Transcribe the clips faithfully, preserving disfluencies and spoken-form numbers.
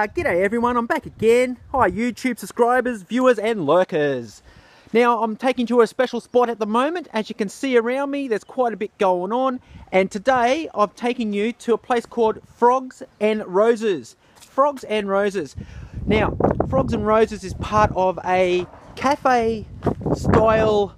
Uh, g'day everyone, I'm back again. Hi YouTube subscribers, viewers and lurkers. Now I'm taking you to a special spot at the moment. As you can see around me, there's quite a bit going on. And today I'm taking you to a place called Frogs N Roses. Frogs N Roses. Now, Frogs N Roses is part of a cafe style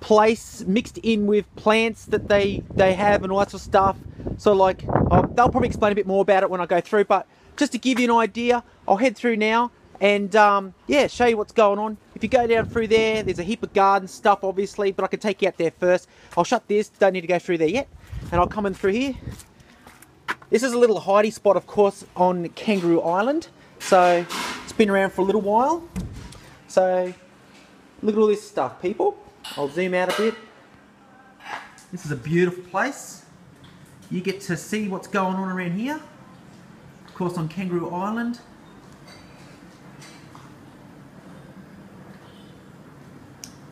place mixed in with plants that they, they have and all that sort of stuff. So like, I'll, they'll probably explain a bit more about it when I go through, but just to give you an idea, I'll head through now and um, yeah, show you what's going on. If you go down through there, there's a heap of garden stuff obviously, but I can take you out there first. I'll shut this, don't need to go through there yet. And I'll come in through here. This is a little hidey spot of course on Kangaroo Island. So it's been around for a little while. So look at all this stuff people. I'll zoom out a bit. This is a beautiful place. You get to see what's going on around here. Of course on Kangaroo Island.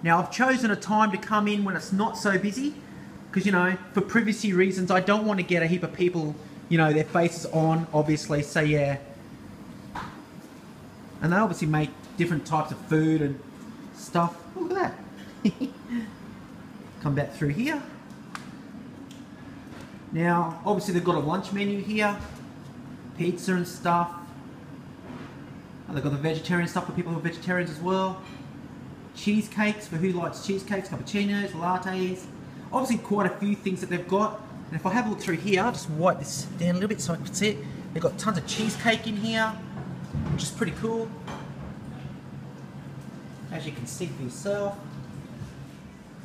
Now I've chosen a time to come in when it's not so busy because, you know, for privacy reasons I don't want to get a heap of people, you know, their faces on obviously, so yeah. And they obviously make different types of food and stuff. Look at that. Come back through here. Now obviously they've got a lunch menu here. Pizza and stuff. Oh, they've got the vegetarian stuff for people who are vegetarians as well. Cheesecakes for who likes cheesecakes, cappuccinos, lattes. Obviously quite a few things that they've got. And if I have a look through here, I'll just wipe this down a little bit so I can see it. They've got tons of cheesecake in here, which is pretty cool. As you can see for yourself.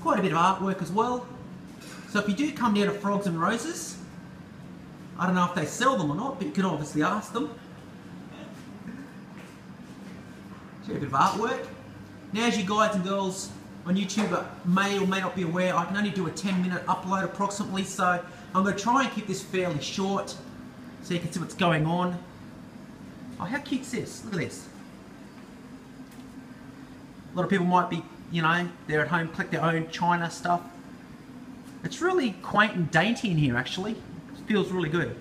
Quite a bit of artwork as well. So if you do come down to Frogs N Roses, I don't know if they sell them or not, but you can obviously ask them. A bit of artwork. Now as you guys and girls on YouTube may or may not be aware, I can only do a ten minute upload approximately, so I'm going to try and keep this fairly short so you can see what's going on. Oh, how cute is this? Look at this. A lot of people might be, you know, they're at home, collect their own china stuff. It's really quaint and dainty in here actually. Feels really good.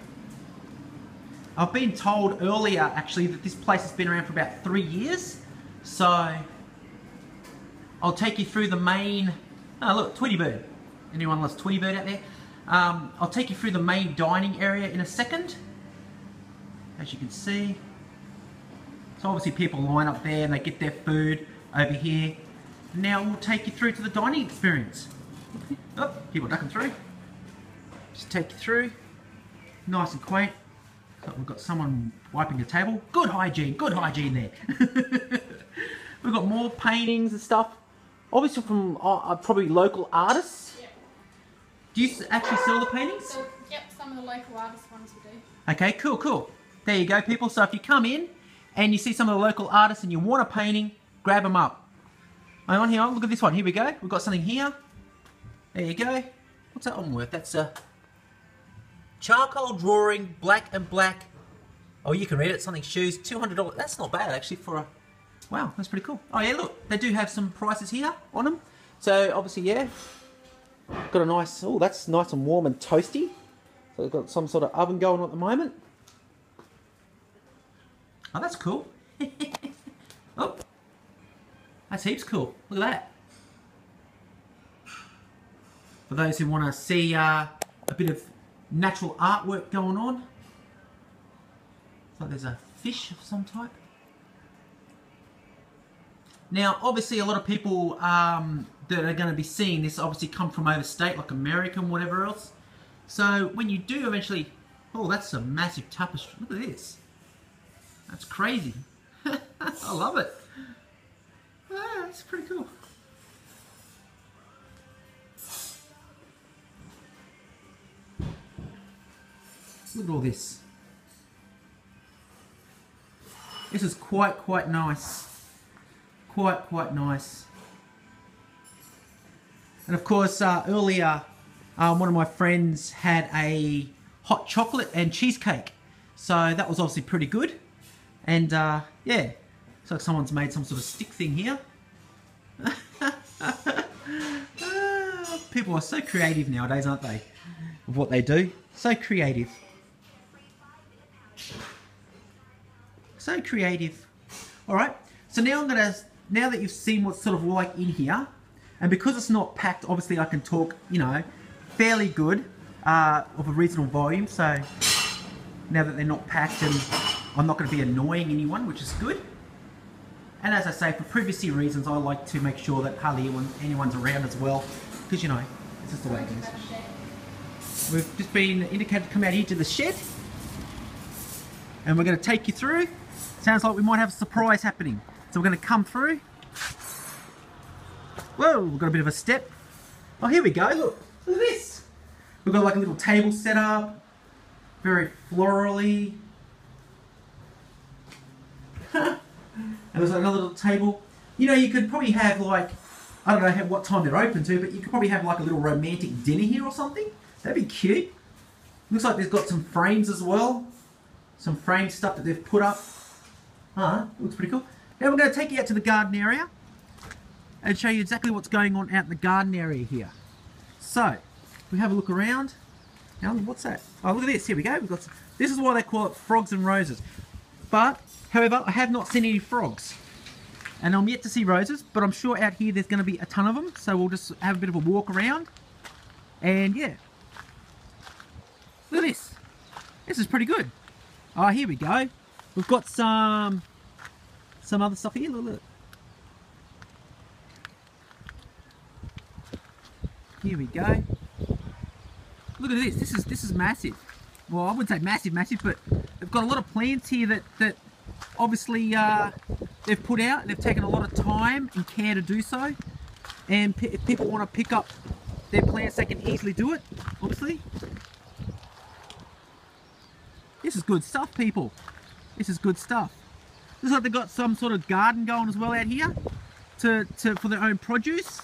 I've been told earlier actually that this place has been around for about three years, so I'll take you through the main, oh look, Tweety Bird. Anyone loves Tweety Bird out there? Um, I'll take you through the main dining area in a second, as you can see. So obviously people line up there and they get their food over here. Now we'll take you through to the dining experience. Oh, people ducking through. Just take you through. Nice and quaint. So we've got someone wiping the table. Good hygiene, good hygiene there. We've got more paintings and stuff. Obviously from uh, probably local artists. Yep. Do you actually sell the paintings? So, yep, some of the local artist ones we do. Okay, cool, cool. There you go people. So if you come in and you see some of the local artists and you want a painting, grab them up. Hang on, here, look at this one. Here we go. We've got something here. There you go. What's that one worth? That's a... charcoal drawing, black and black. Oh, you can read it. Something shoes, two hundred dollars. That's not bad actually for a... wow, that's pretty cool. Oh yeah, look, they do have some prices here on them. So obviously, yeah, got a nice... oh, that's nice and warm and toasty. So they've got some sort of oven going on at the moment. Oh, that's cool. Oh, that's heaps cool. Look at that. For those who want to see uh, a bit of natural artwork going on. It's like there's a fish of some type. Now obviously a lot of people um, that are going to be seeing this obviously come from overstate, like American, whatever else. So when you do eventually... oh, that's a massive tapestry. Look at this. That's crazy. I love it. Ah, that's pretty cool. Look at all this. This is quite, quite nice. Quite, quite nice. And of course, uh, earlier, um, one of my friends had a hot chocolate and cheesecake. So that was obviously pretty good. And uh, yeah, looks like someone's made some sort of stick thing here. uh, people are so creative nowadays, aren't they? Of what they do. So creative. So creative. All right, so now I'm gonna, now that you've seen what's sort of like in here, and because it's not packed, obviously I can talk, you know, fairly good uh, of a reasonable volume. So now that they're not packed, and I'm not gonna be annoying anyone, which is good. And as I say, for privacy reasons, I like to make sure that hardly anyone's around as well, because you know, it's just the way it is. We've just been indicated to come out here to the shed, and we're gonna take you through. Sounds like we might have a surprise happening. So we're gonna come through. Whoa, we've got a bit of a step. Oh, here we go, look, look at this. We've got like a little table set up, very florally. And there's like another little table. You know, you could probably have like, I don't know what time they're open to, but you could probably have like a little romantic dinner here or something. That'd be cute. Looks like they've got some frames as well. Some frame stuff that they've put up. Huh, looks pretty cool. Now we're going to take you out to the garden area and show you exactly what's going on out in the garden area here. So, we have a look around. Now, what's that? Oh, look at this. Here we go. We've got some, this is why they call it Frogs and Roses. But however, I have not seen any frogs, and I'm yet to see roses, but I'm sure out here there's going to be a ton of them, so we'll just have a bit of a walk around, and yeah. Look at this. This is pretty good. Oh, here we go. We've got some some other stuff here. Look, look. Here we go. Look at this. This is this is massive. Well, I wouldn't say massive, massive, but they've got a lot of plants here that that obviously uh, they've put out. They've taken a lot of time and care to do so. And p if people want to pick up their plants, they can easily do it. Obviously, this is good stuff, people. This is good stuff. Looks like they've got some sort of garden going as well out here to, to for their own produce.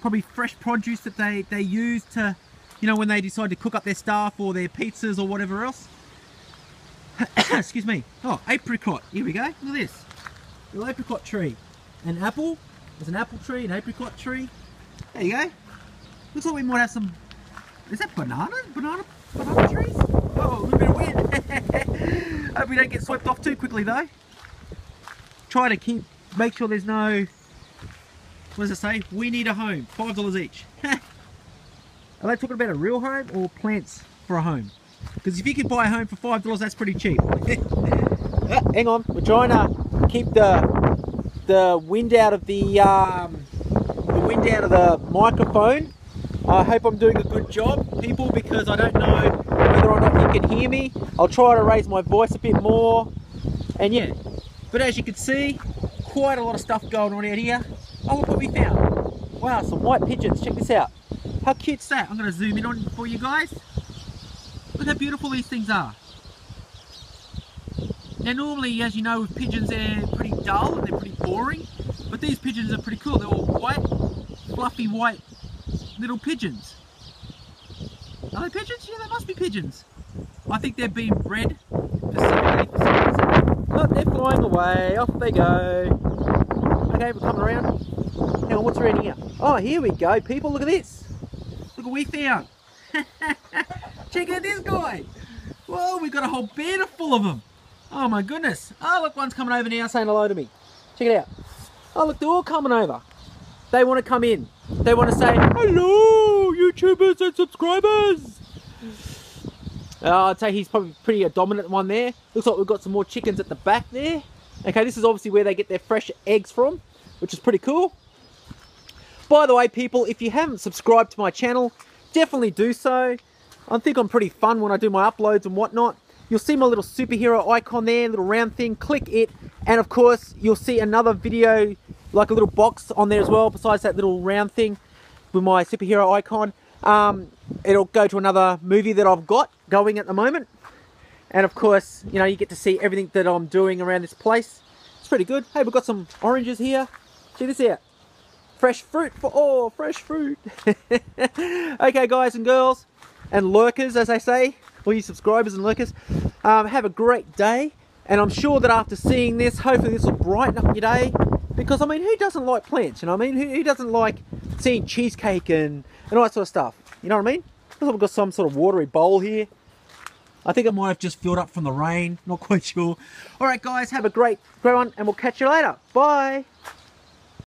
Probably fresh produce that they, they use to, you know, when they decide to cook up their stuff or their pizzas or whatever else. Excuse me. Oh, apricot. Here we go. Look at this. Little apricot tree. An apple. There's an apple tree, an apricot tree. There you go. Looks like we might have some... Is that banana? Banana, banana trees? Oh, a little bit of wind. Hope we don't get swept off too quickly though. Try to keep... Make sure there's no... What does it say? We need a home. Five dollars each. Are they talking about a real home or plants for a home? Because if you can buy a home for five dollars, that's pretty cheap. Oh, hang on, we're trying to keep the the wind out of the um, the wind out of the microphone. I hope I'm doing a good job, people, because I don't know whether or not you can hear me. I'll try to raise my voice a bit more, and yeah. But as you can see, quite a lot of stuff going on out here. Oh, look what we found! Wow, some white pigeons. Check this out. How cute's that? I'm going to zoom in on for you guys. Look how beautiful these things are. Now normally, as you know, with pigeons they're pretty dull and they're pretty boring, but these pigeons are pretty cool. They're all white, fluffy white little pigeons. Are they pigeons? Yeah, they must be pigeons. I think they're being bred for something. Look, they're flying away. Off they go. Okay, we're coming around. Hang on, what's around here? Oh, here we go, people. Look at this. Look what we found. Check out this guy! Whoa, we've got a whole banner full of them! Oh my goodness! Oh look, one's coming over now saying hello to me. Check it out. Oh look, they're all coming over. They want to come in. They want to say, hello YouTubers and subscribers! Oh, I'd say he's probably pretty a dominant one there. Looks like we've got some more chickens at the back there. Okay, this is obviously where they get their fresh eggs from, which is pretty cool. By the way people, if you haven't subscribed to my channel, definitely do so. I think I'm pretty fun when I do my uploads and whatnot. You'll see my little superhero icon there, little round thing, click it, and of course you'll see another video, like a little box on there as well, besides that little round thing with my superhero icon. Um, it'll go to another movie that I've got going at the moment. And of course, you know, you get to see everything that I'm doing around this place. It's pretty good. Hey, we've got some oranges here. Check this out. Fresh fruit for all, fresh fruit. Okay guys and girls, and lurkers, as they say, all you subscribers and lurkers, um, have a great day, and I'm sure that after seeing this, hopefully this will brighten up your day, because I mean, who doesn't like plants, you know what I mean, who, who doesn't like seeing cheesecake and, and all that sort of stuff, you know what I mean? Looks like we've got some sort of watery bowl here. I think it might have just filled up from the rain, not quite sure. All right guys, have a great, great one, and we'll catch you later. Bye.